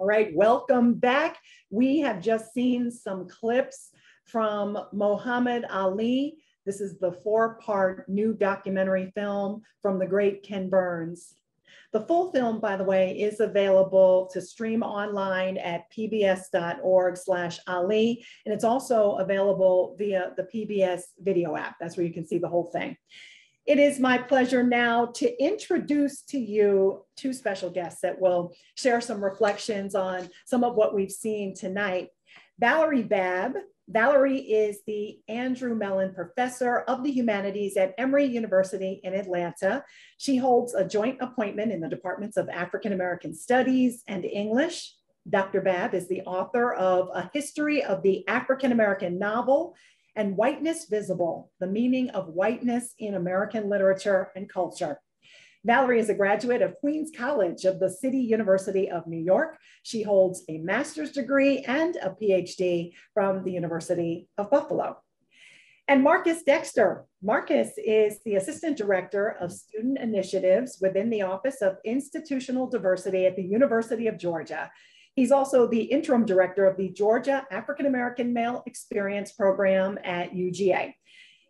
All right, welcome back. We have just seen some clips from Muhammad Ali. This is the four-part new documentary film from the great Ken Burns. The full film, by the way, is available to stream online at pbs.org/Ali, and it's also available via the PBS video app. That's where you can see the whole thing. It is my pleasure now to introduce to you two special guests that will share some reflections on some of what we've seen tonight. Valerie Babb. Valerie is the Andrew Mellon Professor of the Humanities at Emory University in Atlanta. She holds a joint appointment in the departments of African American Studies and English. Dr. Babb is the author of A History of the African American Novel and Whiteness Visible, The Meaning of Whiteness in American Literature and Culture. Valerie is a graduate of Queens College of the City University of New York. She holds a master's degree and a PhD from the University of Buffalo. And Marcus Dexter. Marcus is the Assistant Director of Student Initiatives within the Office of Institutional Diversity at the University of Georgia. He's also the Interim Director of the Georgia African American Male Experience Program at UGA.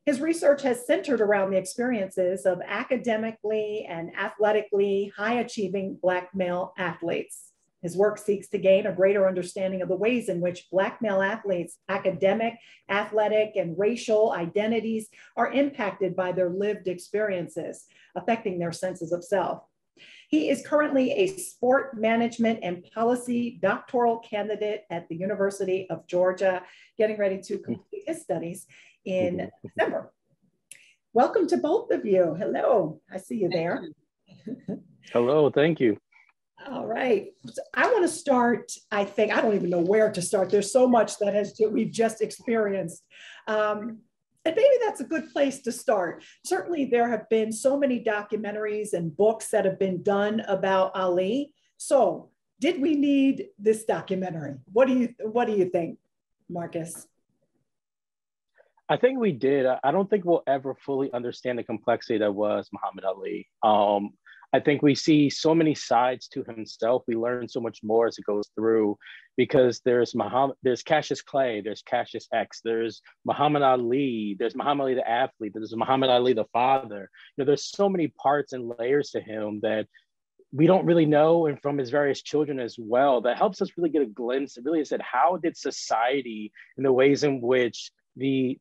His research has centered around the experiences of academically and athletically high-achieving Black male athletes. His work seeks to gain a greater understanding of the ways in which Black male athletes' academic, athletic, and racial identities are impacted by their lived experiences, affecting their senses of self. He is currently a sport management and policy doctoral candidate at the University of Georgia, getting ready to complete his studies in December. Welcome to both of you. Hello, I see you there. Hello, thank you. All right, so I want to start, I think, I don't even know where to start. There's so much that we've just experienced. And maybe that's a good place to start. Certainly there have been so many documentaries and books that have been done about Ali. So did we need this documentary? What do you think, Marcus? I think we did. I don't think we'll ever fully understand the complexity that was Muhammad Ali. I think we see so many sides to himself. We learn so much more as it goes through, because there's Cassius Clay, there's Cassius X, there's Muhammad Ali, there's Muhammad Ali the athlete, there's Muhammad Ali the father. You know, there's so many parts and layers to him that we don't really know, and from his various children as well. That helps us really get a glimpse. It really said, how did society and the ways in which the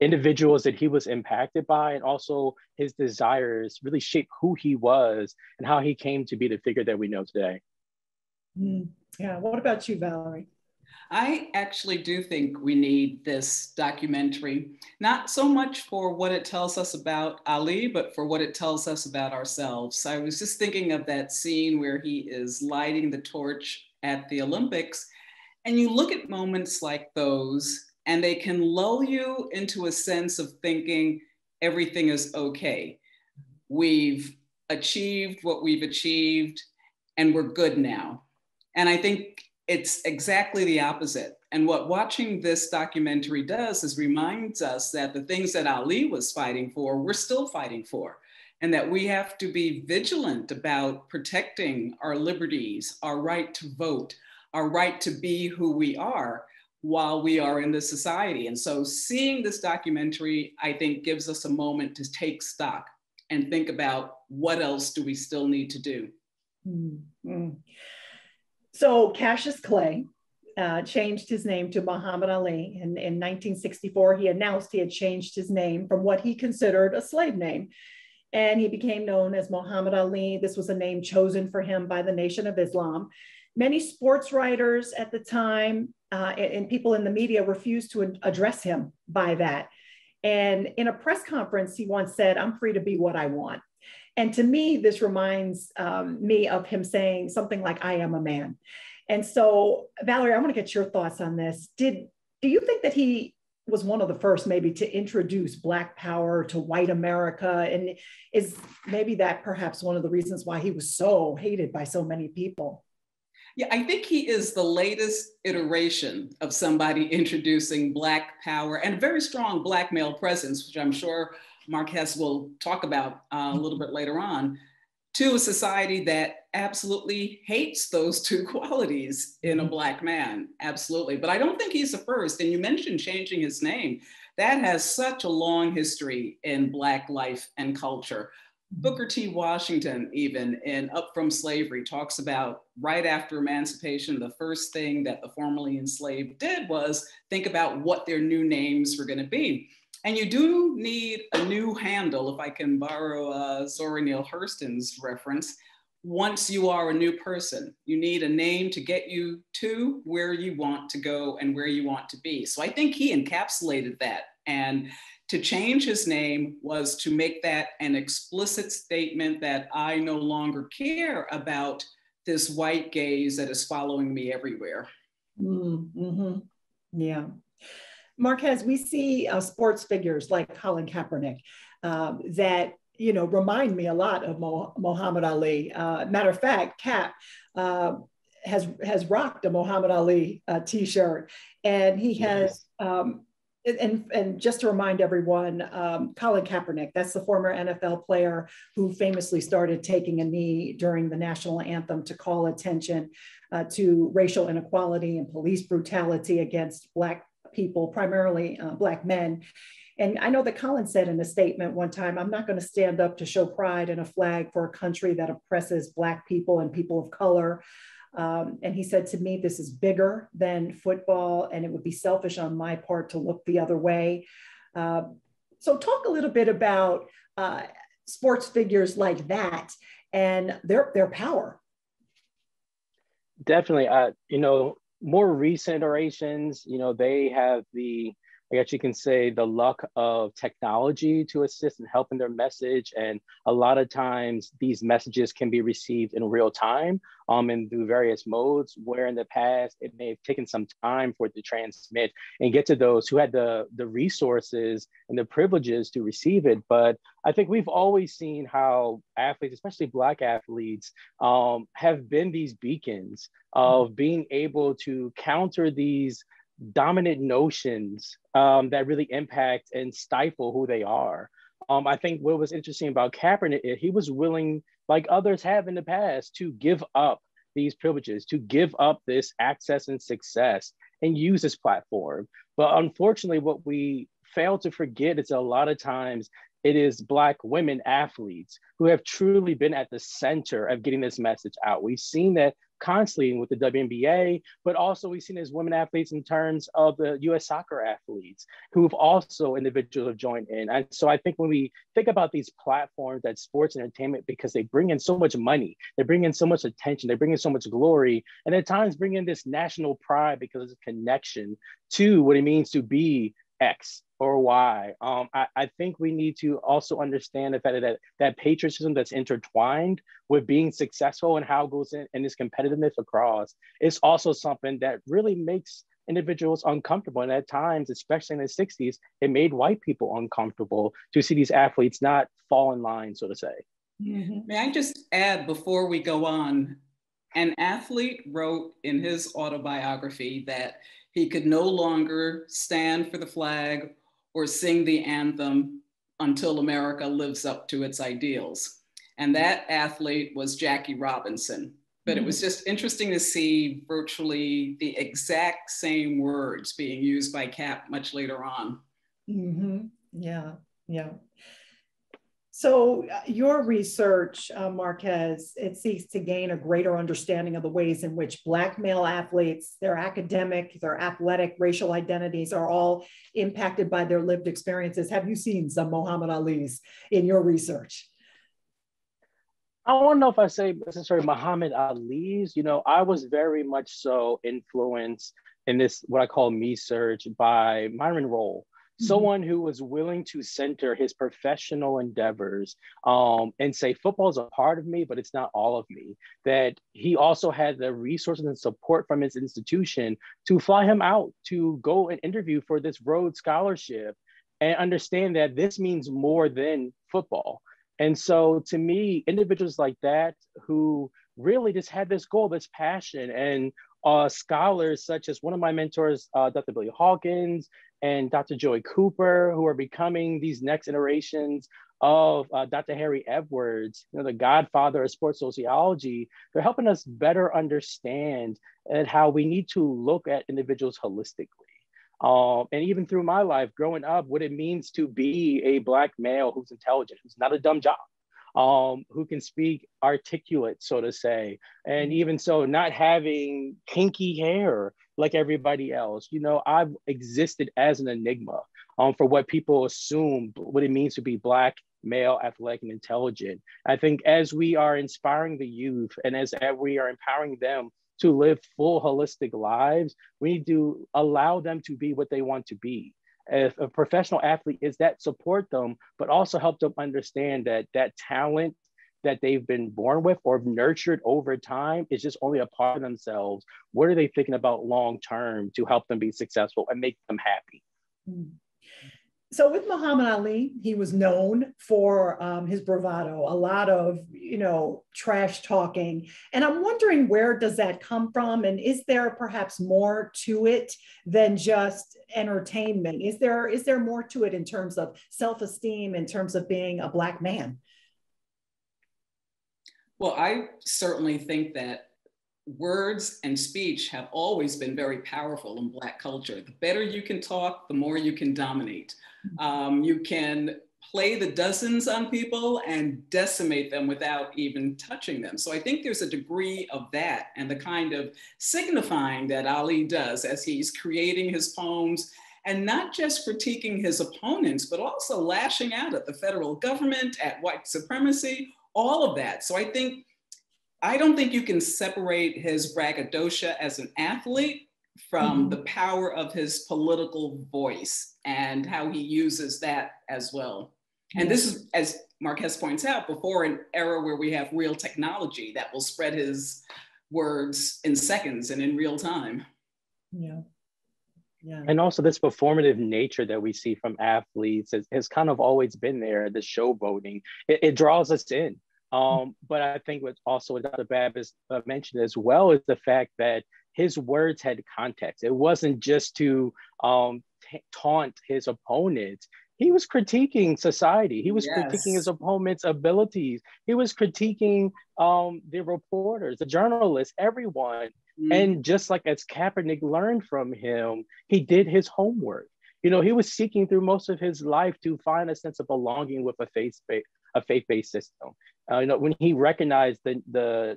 individuals that he was impacted by, and also his desires, really shape who he was and how he came to be the figure that we know today. Yeah, what about you, Valerie? I actually do think we need this documentary, not so much for what it tells us about Ali, but for what it tells us about ourselves. I was just thinking of that scene where he is lighting the torch at the Olympics, and you look at moments like those, and they can lull you into a sense of thinking everything is okay. We've achieved what we've achieved and we're good now. And I think it's exactly the opposite. And what watching this documentary does is reminds us that the things that Ali was fighting for, we're still fighting for, and that we have to be vigilant about protecting our liberties, our right to vote, our right to be who we are, while we are in this society. And so seeing this documentary, I think, gives us a moment to take stock and think about what else do we still need to do. Mm-hmm. So Cassius Clay changed his name to Muhammad Ali. And in 1964, he announced he had changed his name from what he considered a slave name. And he became known as Muhammad Ali. This was a name chosen for him by the Nation of Islam. Many sports writers at the time and people in the media refused to address him by that. And in a press conference, he once said, "I'm free to be what I want." And to me, this reminds me of him saying something like, "I am a man." And so, Valerie, I want to get your thoughts on this. Do you think that he was one of the first maybe to introduce Black power to white America? And is maybe that perhaps one of the reasons why he was so hated by so many people? Yeah, I think he is the latest iteration of somebody introducing Black power and a very strong Black male presence, which I'm sure Marquez will talk about a little bit later on, to a society that absolutely hates those two qualities in a Black man, absolutely. But I don't think he's the first. And you mentioned changing his name. That has such a long history in Black life and culture. Booker T. Washington, even in Up From Slavery, talks about right after emancipation, the first thing that the formerly enslaved did was think about what their new names were going to be. And you do need a new handle, if I can borrow Zora Neale Hurston's reference, once you are a new person. You need a name to get you to where you want to go and where you want to be. So I think he encapsulated that. And to change his name was to make that an explicit statement that I no longer care about this white gaze that is following me everywhere. Mm-hmm. Yeah. Marquez, we see sports figures like Colin Kaepernick that, you know, remind me a lot of Muhammad Ali. Matter of fact, Cap has rocked a Muhammad Ali t-shirt, and he has, and just to remind everyone, Colin Kaepernick, that's the former NFL player who famously started taking a knee during the national anthem to call attention to racial inequality and police brutality against Black people, primarily Black men. And I know that Colin said in a statement one time, I'm not going to stand up to show pride in a flag for a country that oppresses Black people and people of color. And he said, to me, this is bigger than football, and it would be selfish on my part to look the other way. So talk a little bit about sports figures like that and their power. Definitely. You know, more recent orations, you know, they have the, I guess you can say, the luck of technology to assist in helping their message. And a lot of times these messages can be received in real time and through various modes, where in the past it may have taken some time for it to transmit and get to those who had the resources and the privileges to receive it. But I think we've always seen how athletes, especially Black athletes, have been these beacons of being able to counter these dominant notions that really impact and stifle who they are. I think what was interesting about Kaepernick is he was willing, like others have in the past, to give up these privileges, to give up this access and success and use this platform. But unfortunately, what we fail to forget is a lot of times it is Black women athletes who have truly been at the center of getting this message out. We've seen that constantly with the WNBA, but also we've seen as women athletes in terms of the U.S. soccer athletes who've also individuals have joined in. And so I think when we think about these platforms that sports and entertainment, because they bring in so much money, they bring in so much attention, they bring in so much glory, and at times bring in this national pride because of the connection to what it means to be X or Y. I think we need to also understand the fact that patriotism that's intertwined with being successful and how it goes in and this competitiveness across is also something that really makes individuals uncomfortable. And at times, especially in the 60s, it made white people uncomfortable to see these athletes not fall in line, so to say. Mm-hmm. May I just add before we go on, an athlete wrote in his autobiography that he could no longer stand for the flag or sing the anthem until America lives up to its ideals. And that athlete was Jackie Robinson. But it was just interesting to see virtually the exact same words being used by Cap much later on. Mm-hmm. Yeah, yeah. So your research, Marquez, it seeks to gain a greater understanding of the ways in which Black male athletes, their academic, their athletic, racial identities are all impacted by their lived experiences. Have you seen some Muhammad Ali's in your research? I don't know if I say necessarily Muhammad Ali's. You know, I was very much so influenced in this, what I call research, by Myron Roll. Someone who was willing to center his professional endeavors and say, football is a part of me, but it's not all of me. That he also had the resources and support from his institution to fly him out to go and interview for this Rhodes Scholarship and understand that this means more than football. And so to me, individuals like that who really just had this goal, this passion, and scholars such as one of my mentors, Dr. Billy Hawkins and Dr. Joy Cooper, who are becoming these next iterations of Dr. Harry Edwards, you know, the godfather of sports sociology. They're helping us better understand and how we need to look at individuals holistically. And even through my life, growing up, what it means to be a Black male who's intelligent, who's not a dumb job, who can speak articulate, so to say, and even so, not having kinky hair like everybody else. You know, I've existed as an enigma for what people assume what it means to be Black, male, athletic, and intelligent. I think as we are inspiring the youth and as we are empowering them to live full holistic lives, we need to allow them to be what they want to be. If a professional athlete is that, support them, but also help them understand that that talent that they've been born with or nurtured over time is just only a part of themselves. What are they thinking about long-term to help them be successful and make them happy? So with Muhammad Ali, he was known for his bravado, a lot of, you know, trash talking. And I'm wondering, where does that come from? And is there perhaps more to it than just entertainment? Is there more to it in terms of self-esteem, in terms of being a Black man? Well, I certainly think that words and speech have always been very powerful in Black culture. The better you can talk, the more you can dominate. You can play the dozens on people and decimate them without even touching them. So I think there's a degree of that, and the kind of signifying that Ali does as he's creating his poems, and not just critiquing his opponents, but also lashing out at the federal government, at white supremacy, all of that. So I don't think you can separate his braggadocio as an athlete from the power of his political voice and how he uses that as well. And this is, as Marquez points out, before an era where we have real technology that will spread his words in seconds and in real time. Yeah. Yeah. And also this performative nature that we see from athletes has kind of always been there, the showboating. It draws us in. But I think what's also what Dr. Babb has mentioned as well is the fact that his words had context. It wasn't just to taunt his opponents. He was critiquing society. He was critiquing his opponents' abilities. He was critiquing the reporters, the journalists, everyone. And just like as Kaepernick learned from him, he did his homework. You know, he was seeking through most of his life to find a sense of belonging with a faith-based system. You know, when he recognized the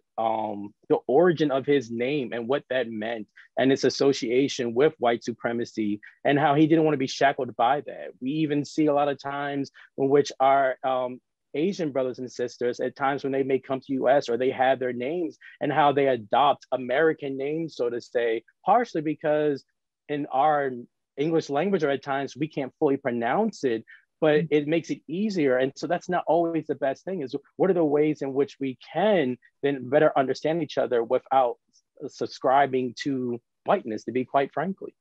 origin of his name and what that meant and its association with white supremacy and how he didn't want to be shackled by that. We even see a lot of times in which our Asian brothers and sisters, at times when they may come to US or they have their names, and how they adopt American names, so to say, partially because in our English language, or at times we can't fully pronounce it, but it makes it easier. And so that's not always the best thing, is what are the ways in which we can then better understand each other without subscribing to whiteness, to be quite frankly.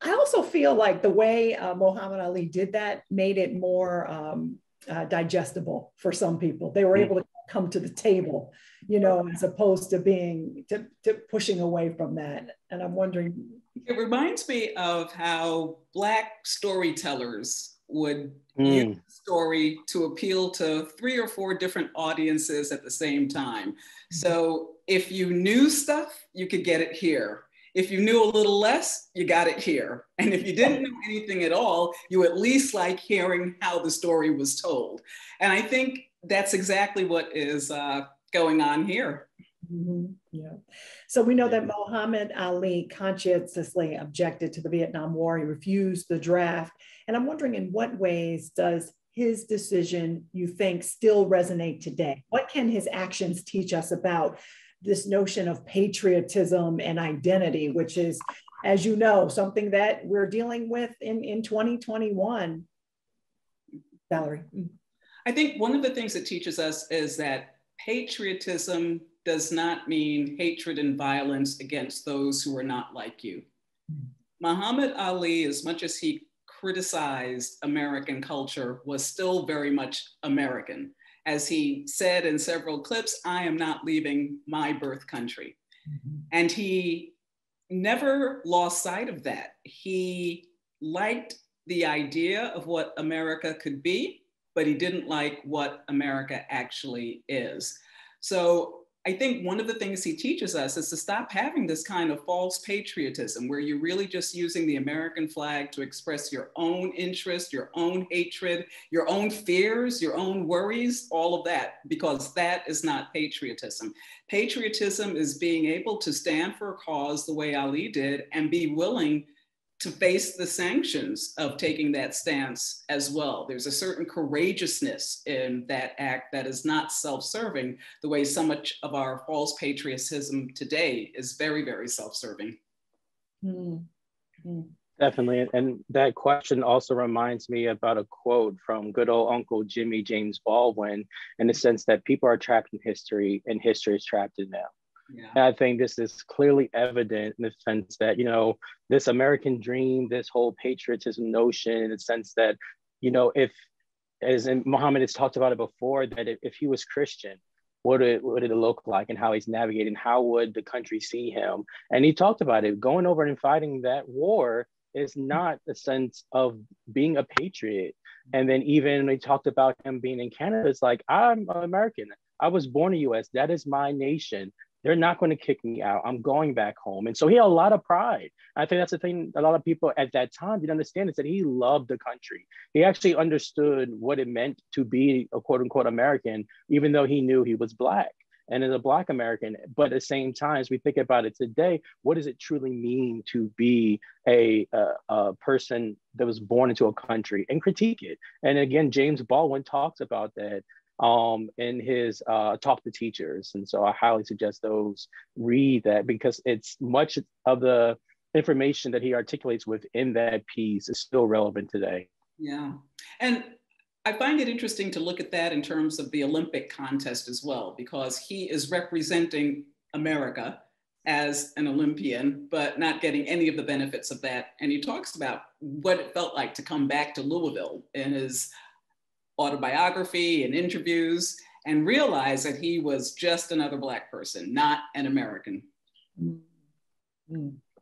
I also feel like the way Muhammad Ali did that made it more digestible for some people. They were able to come to the table, you know, as opposed to being, to pushing away from that. And I'm wondering, it reminds me of how Black storytellers would use a story to appeal to 3 or 4 different audiences at the same time. So if you knew stuff, you could get it here. If you knew a little less, you got it here. And if you didn't know anything at all, you at least like hearing how the story was told. And I think that's exactly what is going on here. Yeah. So we know that Muhammad Ali conscientiously objected to the Vietnam War. He refused the draft. And I'm wondering, in what ways does his decision, you think, still resonate today? What can his actions teach us about this notion of patriotism and identity, which is, as you know, something that we're dealing with in 2021? Valerie. I think one of the things it teaches us is that patriotism does not mean hatred and violence against those who are not like you. Muhammad Ali, as much as he criticized American culture, was still very much American. As he said in several clips, I am not leaving my birth country. Mm-hmm. And he never lost sight of that. He liked the idea of what America could be, but he didn't like what America actually is. So I think one of the things he teaches us is to stop having this kind of false patriotism where you're really just using the American flag to express your own interest, your own hatred, your own fears, your own worries, all of that, because that is not patriotism. Patriotism is being able to stand for a cause the way Ali did and be willing to face the sanctions of taking that stance as well. There's a certain courageousness in that act that is not self-serving the way so much of our false patriotism today is very, very self-serving. Mm-hmm. Definitely, and that question also reminds me about a quote from good old Uncle Jimmy James Baldwin, in the sense that people are trapped in history and history is trapped in them. Yeah. And I think this is clearly evident in the sense that, you know, this American dream, this whole patriotism notion, in the sense that, you know, if, as Muhammad has talked about it before, that if he was Christian, what did it look like and how he's navigating, how would the country see him? And he talked about it, going over and fighting that war is not a sense of being a patriot. And then even when he talked about him being in Canada, it's like, I'm American. I was born in the US, that is my nation. They're not going to kick me out. I'm going back home. And so he had a lot of pride. I think that's the thing a lot of people at that time didn't understand, is that he loved the country. He actually understood what it meant to be a quote unquote American, even though he knew he was Black and is a Black American. But at the same time, as we think about it today, what does it truly mean to be a person that was born into a country and critique it? And again, James Baldwin talks about that in his talk to teachers. And so I highly suggest those read that, because it's much of the information that he articulates within that piece is still relevant today. Yeah. And I find it interesting to look at that in terms of the Olympic contest as well, because he is representing America as an Olympian, but not getting any of the benefits of that. And he talks about what it felt like to come back to Louisville in his autobiography and interviews, and realized that he was just another Black person, not an American.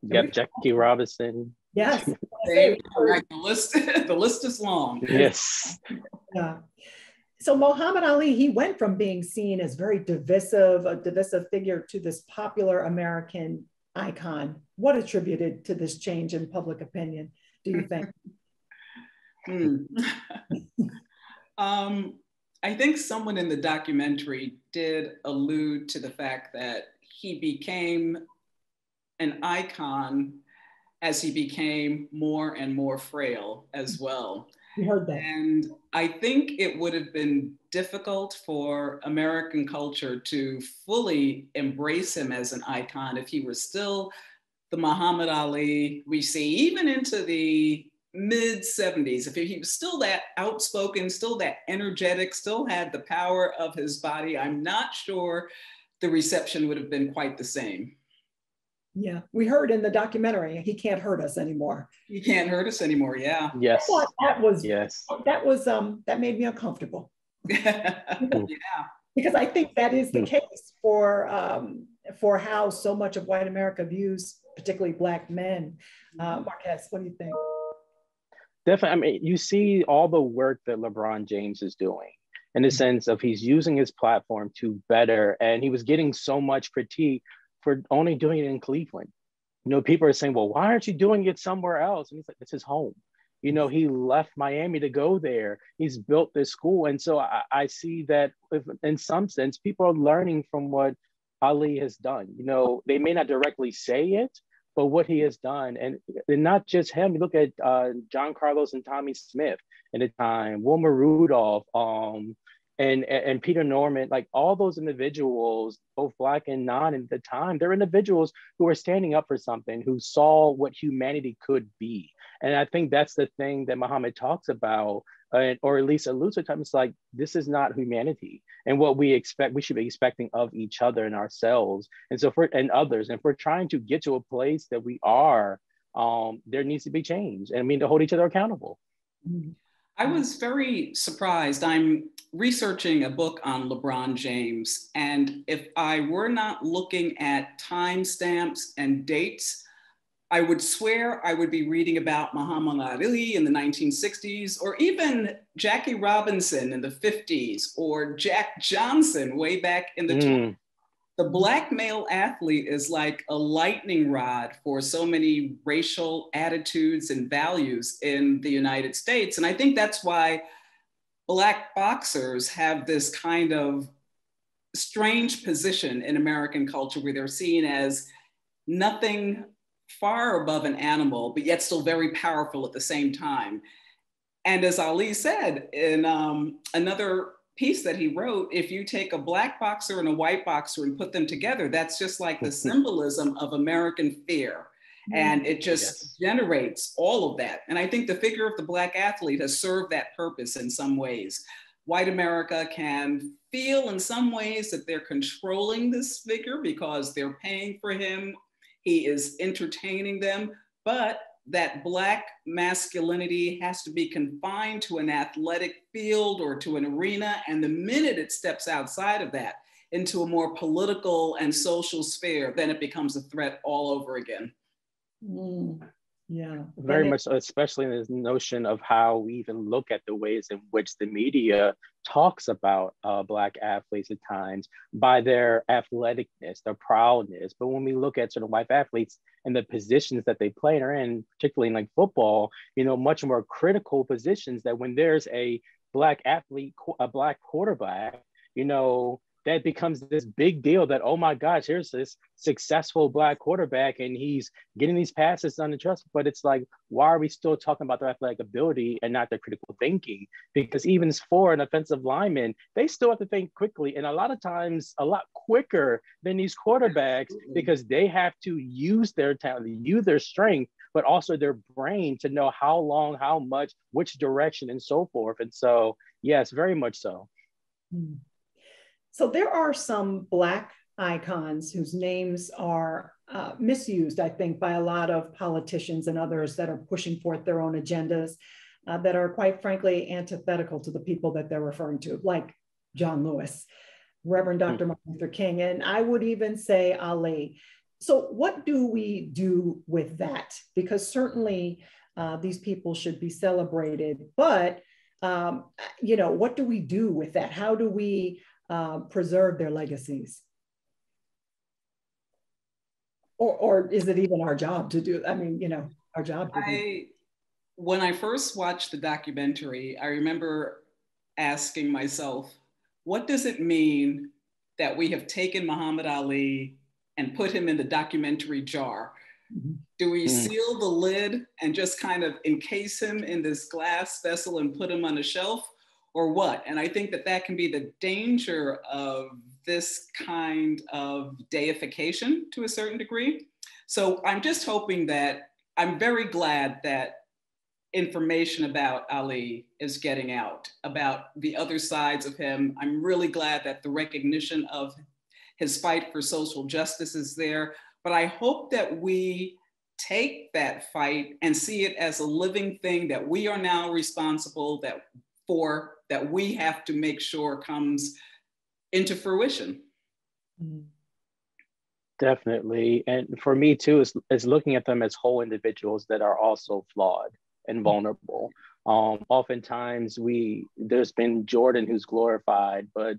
Yep, Jackie Robinson. Yes. The list is long. Yes. Yeah. So Muhammad Ali, he went from being seen as very divisive, a divisive figure, to this popular American icon. What attributed to this change in public opinion, do you think? I think someone in the documentary did allude to the fact that he became an icon as he became more and more frail as well. You heard that. And I think it would have been difficult for American culture to fully embrace him as an icon if he were still the Muhammad Ali we see, even into the mid-70s, if he was still that outspoken, still that energetic, still had the power of his body, I'm not sure the reception would have been quite the same. Yeah, we heard in the documentary, he can't hurt us anymore. He can't hurt us anymore, yeah. Yes. That made me uncomfortable. Yeah. Because I think that is the case for how so much of white America views particularly Black men. Marquez, what do you think? Definitely, I mean, you see all the work that LeBron James is doing, in the sense of he's using his platform to better, and he was getting so much critique for only doing it in Cleveland. You know, people are saying, well, why aren't you doing it somewhere else? And he's like, this is home. You know, he left Miami to go there. He's built this school. And so I see that in some sense, people are learning from what Ali has done. You know, they may not directly say it, but what he has done, and not just him, look at John Carlos and Tommy Smith at the time, Wilma Rudolph, and Peter Norman, like all those individuals, both Black and non at the time, they're individuals who are standing up for something, who saw what humanity could be. And I think that's the thing that Muhammad talks about, or at least alludes to time, it's like, this is not humanity. And what we expect, we should be expecting of each other and ourselves, and so for and others. And if we're trying to get to a place that we are, there needs to be change. And we need to hold each other accountable. I was very surprised. I'm researching a book on LeBron James, and if I were not looking at timestamps and dates, I would swear I would be reading about Muhammad Ali in the 1960s, or even Jackie Robinson in the 50s, or Jack Johnson way back in the 20s. The Black male athlete is like a lightning rod for so many racial attitudes and values in the United States. And I think that's why Black boxers have this kind of strange position in American culture where they're seen as nothing far above an animal, but yet still very powerful at the same time. And as Ali said in another piece that he wrote, if you take a Black boxer and a white boxer and put them together, that's just like the symbolism of American fear. And it just generates all of that. And I think the figure of the Black athlete has served that purpose in some ways. White America can feel in some ways that they're controlling this figure because they're paying for him. He is entertaining them, but that Black masculinity has to be confined to an athletic field or to an arena. And the minute it steps outside of that into a more political and social sphere, then it becomes a threat all over again. Yeah, very much, especially in this notion of how we even look at the ways in which the media talks about Black athletes at times by their athleticness, their proudness. But when we look at certain white athletes and the positions that they play and are in, particularly in like football, you know, much more critical positions, that when there's a Black athlete, a Black quarterback, you know, that becomes this big deal that, oh my gosh, here's this successful Black quarterback and he's getting these passes untrustworthy. But it's like, why are we still talking about their athletic ability and not their critical thinking? Because even for an offensive lineman, they still have to think quickly, and a lot of times a lot quicker than these quarterbacks, because they have to use their talent, use their strength, but also their brain to know how long, how much, which direction, and so forth. And so, yes, very much so. So there are some Black icons whose names are misused, I think, by a lot of politicians and others that are pushing forth their own agendas that are quite frankly antithetical to the people that they're referring to, like John Lewis, Reverend Dr. Martin Luther King, and I would even say Ali. So what do we do with that? Because certainly these people should be celebrated, but you know, what do we do with that? How do we preserve their legacies? Or is it even our job to do? I mean, you know, our job. When I first watched the documentary, I remember asking myself, what does it mean that we have taken Muhammad Ali and put him in the documentary jar? Do we seal the lid and just kind of encase him in this glass vessel and put him on a shelf? Or what? And I think that that can be the danger of this kind of deification to a certain degree. So I'm just hoping that, I'm very glad that information about Ali is getting out, about the other sides of him. I'm really glad that the recognition of his fight for social justice is there, but I hope that we take that fight and see it as a living thing that we are now responsible that we have to make sure comes into fruition. Definitely. And for me too, is looking at them as whole individuals that are also flawed and vulnerable. Oftentimes there's been Jordan who's glorified, but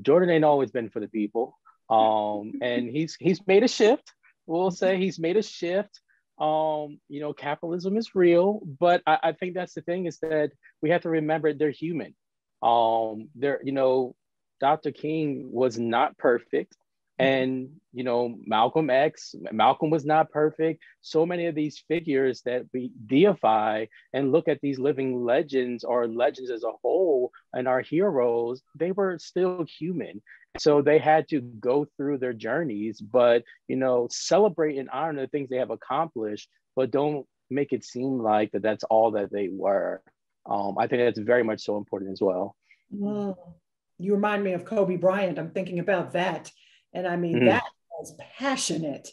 Jordan ain't always been for the people. And he's made a shift. We'll say he's made a shift. You know, capitalism is real, but I think that's the thing, is that we have to remember they're human. You know, Dr. King was not perfect. And, you know, Malcolm was not perfect. So many of these figures that we deify and look at these living legends or legends as a whole and our heroes, they were still human. So they had to go through their journeys, but, you know, celebrate and honor the things they have accomplished, but don't make it seem like that's all that they were. I think that's very much so important as well. Well, you remind me of Kobe Bryant. I'm thinking about that. And I mean, that was passionate,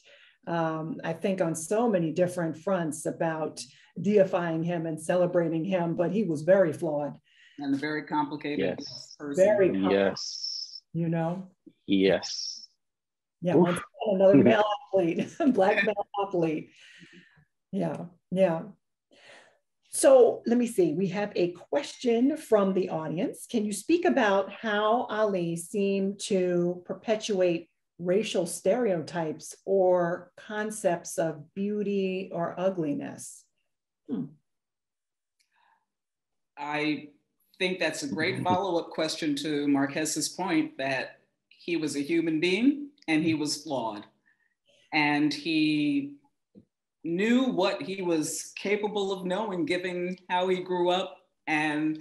I think on so many different fronts about deifying him and celebrating him, but he was very flawed. And a very complicated person. Very complicated, you know? Yes. Yeah, another male athlete, Black male athlete. Yeah, yeah. So let me see, we have a question from the audience. Can you speak about how Ali seemed to perpetuate racial stereotypes or concepts of beauty or ugliness? I think that's a great follow-up question to Marquez's point that he was a human being and he was flawed. And he knew what he was capable of knowing, given how he grew up and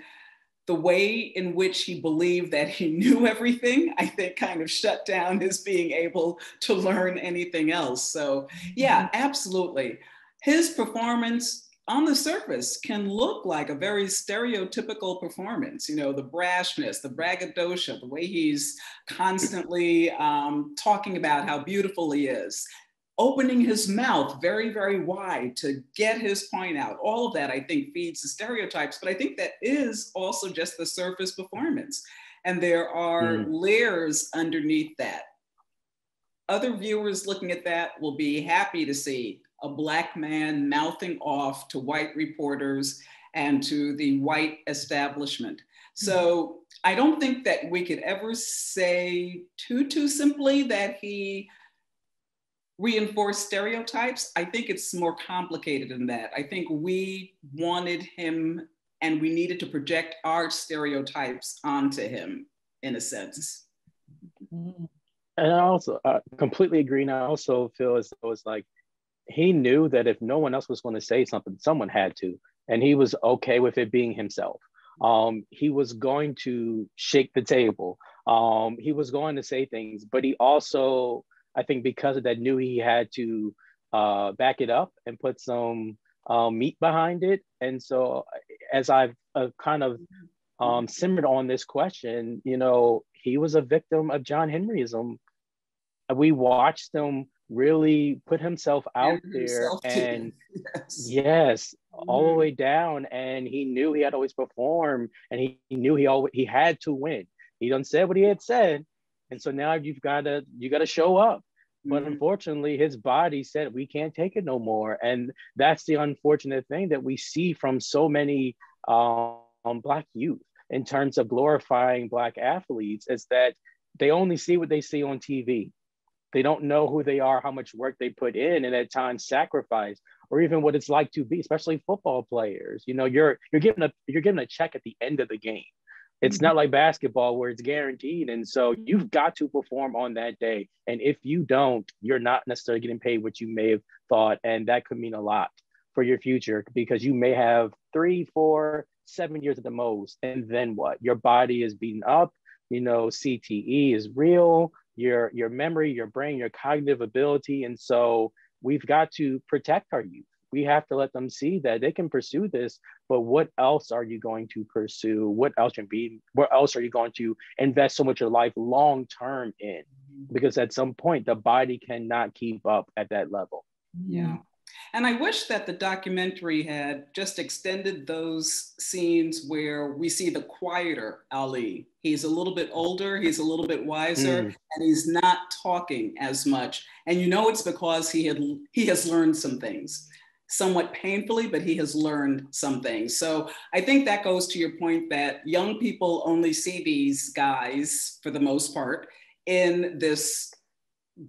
the way in which he believed that he knew everything, I think kind of shut down his being able to learn anything else. So yeah, absolutely. His performance on the surface can look like a very stereotypical performance, you know, the brashness, the braggadocio, the way he's constantly talking about how beautiful he is, opening his mouth very, very wide to get his point out. All of that, I think, feeds the stereotypes, but I think that is also just the surface performance. And there are layers underneath that. Other viewers looking at that will be happy to see a Black man mouthing off to white reporters and to the white establishment. So I don't think that we could ever say too simply that he reinforce stereotypes. I think it's more complicated than that. I think we wanted him and we needed to project our stereotypes onto him in a sense. And I also completely agree. And I also feel as though it's like, he knew that if no one else was going to say something, someone had to, and he was okay with it being himself. He was going to shake the table. He was going to say things, but he also, I think because of that, knew he had to back it up and put some meat behind it. And so as I've kind of simmered on this question, you know, he was a victim of John Henryism. We watched him really put himself out there and all the way down. And he knew he had always performed and he knew he had to win. He done said what he had said. And so now you gotta show up. But unfortunately, his body said, we can't take it no more. And that's the unfortunate thing that we see from so many Black youth in terms of glorifying Black athletes, is that they only see what they see on TV. They don't know who they are, how much work they put in, and at times sacrifice, or even what it's like to be, especially football players. You know, you're given a check at the end of the game. It's not like basketball where it's guaranteed. And so you've got to perform on that day. And if you don't, you're not necessarily getting paid what you may have thought. And that could mean a lot for your future, because you may have 3, 4, 7 years at the most. And then what? Your body is beaten up. You know, CTE is real. Your memory, your brain, your cognitive ability. And so we've got to protect our youth. We have to let them see that they can pursue this, but what else are you going to pursue? What else are you going to invest so much of your life long-term in? Because at some point, the body cannot keep up at that level. Yeah. And I wish that the documentary had just extended those scenes where we see the quieter Ali. He's a little bit older, he's a little bit wiser, and he's not talking as much. And you know it's because he has learned some things. Somewhat painfully, but he has learned something. So I think that goes to your point that young people only see these guys, for the most part, in this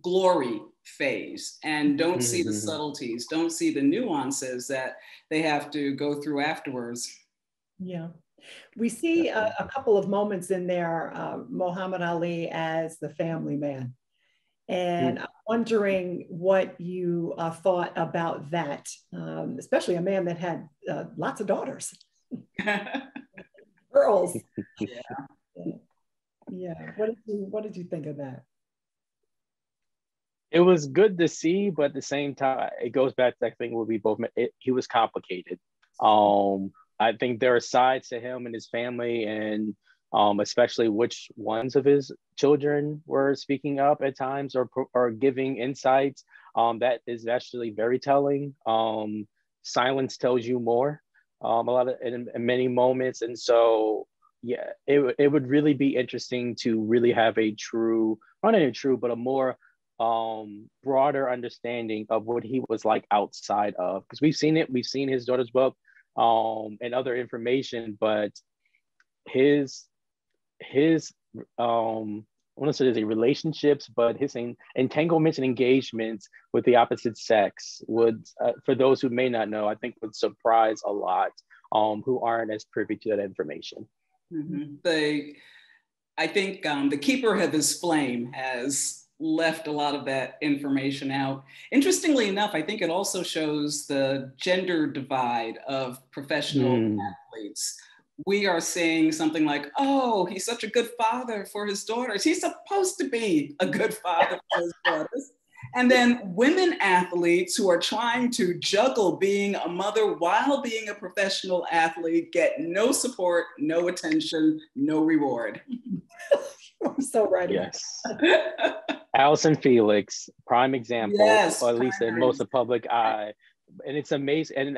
glory phase and don't see the subtleties, don't see the nuances that they have to go through afterwards. Yeah. We see a couple of moments in there, Muhammad Ali as the family man. And I'm wondering what you thought about that, especially a man that had lots of daughters, girls. Yeah. What did you think of that? It was good to see, but at the same time, it goes back to that thing where we both met. He was complicated. I think there are sides to him and his family, and especially which ones of his children were speaking up at times or giving insights. That is actually very telling. Silence tells you more, a lot of, in many moments. And so, yeah, it would really be interesting to really have a true, not a true, but a more broader understanding of what he was like outside of, because we've seen it, we've seen his daughter's book and other information, but his I want to say relationships, but his entanglements and engagements with the opposite sex would, for those who may not know, I think would surprise a lot who aren't as privy to that information. Mm-hmm. I think the keeper of his flame has left a lot of that information out. Interestingly enough, I think it also shows the gender divide of professional athletes. We are seeing something like, oh, he's such a good father for his daughters. He's supposed to be a good father for his daughters. And then women athletes who are trying to juggle being a mother while being a professional athlete get no support, no attention, no reward. I'm so right. Yes. Allison Felix, prime example, yes, or at least in most of the public eye. And it's amazing. And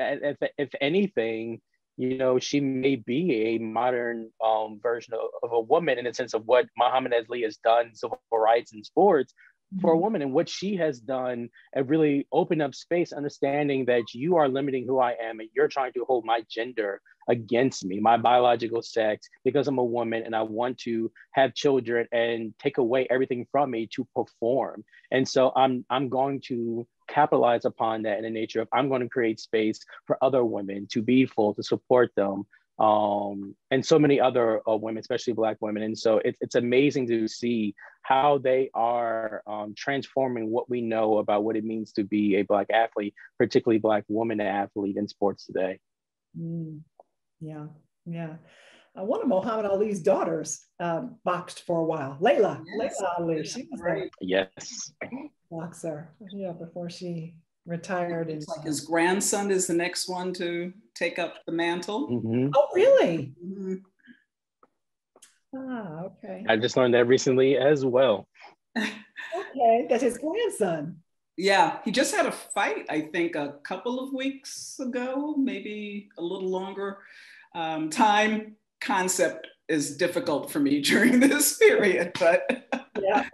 if anything, you know, she may be a modern version of a woman in the sense of what Muhammad Ali has done, civil rights and sports for a woman, and what she has done and really opened up space, understanding that you are limiting who I am and you're trying to hold my gender against me, my biological sex, because I'm a woman and I want to have children and take away everything from me to perform. And so I'm going to capitalize upon that in the nature of I'm going to create space for other women to be full, to support them, and so many other women, especially Black women. And so it's amazing to see how they are transforming what we know about what it means to be a Black athlete, particularly Black woman athlete in sports today. Yeah, yeah. One of Muhammad Ali's daughters boxed for a while. Layla, yes. Layla Ali, she was like, yes, boxer. Yeah, before she retired. And like his grandson is the next one to take up the mantle. Mm-hmm. Oh, really? Mm-hmm. Ah, okay. I just learned that recently as well. Okay, that's his grandson. Yeah, he just had a fight, I think, a couple of weeks ago, maybe a little longer. Time concept is difficult for me during this period, but yeah.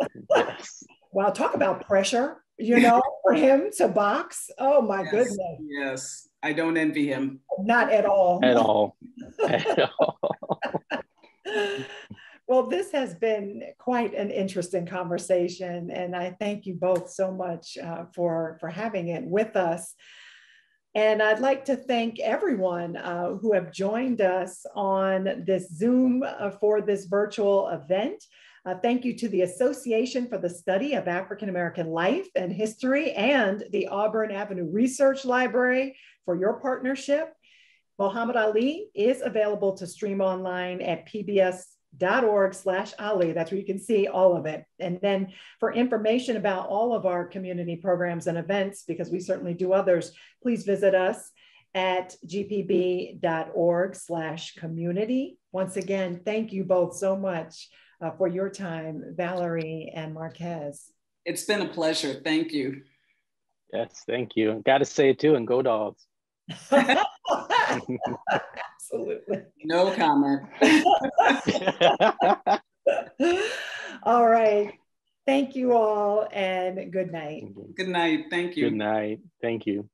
Wow, talk about pressure, you know, for him to box. Oh my goodness. Yes, I don't envy him. Not at all. At all. At all. Well, this has been quite an interesting conversation, and I thank you both so much for having it with us. And I'd like to thank everyone who have joined us on this Zoom for this virtual event. Thank you to the Association for the Study of African American Life and History and the Auburn Avenue Research Library for your partnership. Muhammad Ali is available to stream online at pbs.org/Ali. That's where you can see all of it. And then for information about all of our community programs and events, because we certainly do others, please visit us at gpb.org/community. Once again, thank you both so much for your time, Valerie and Marquez. It's been a pleasure. Thank you. Yes, thank you. Got to say it too, and go Dogs. Absolutely. No comment. All right. Thank you all and good night. Good night. Thank you. Good night. Thank you.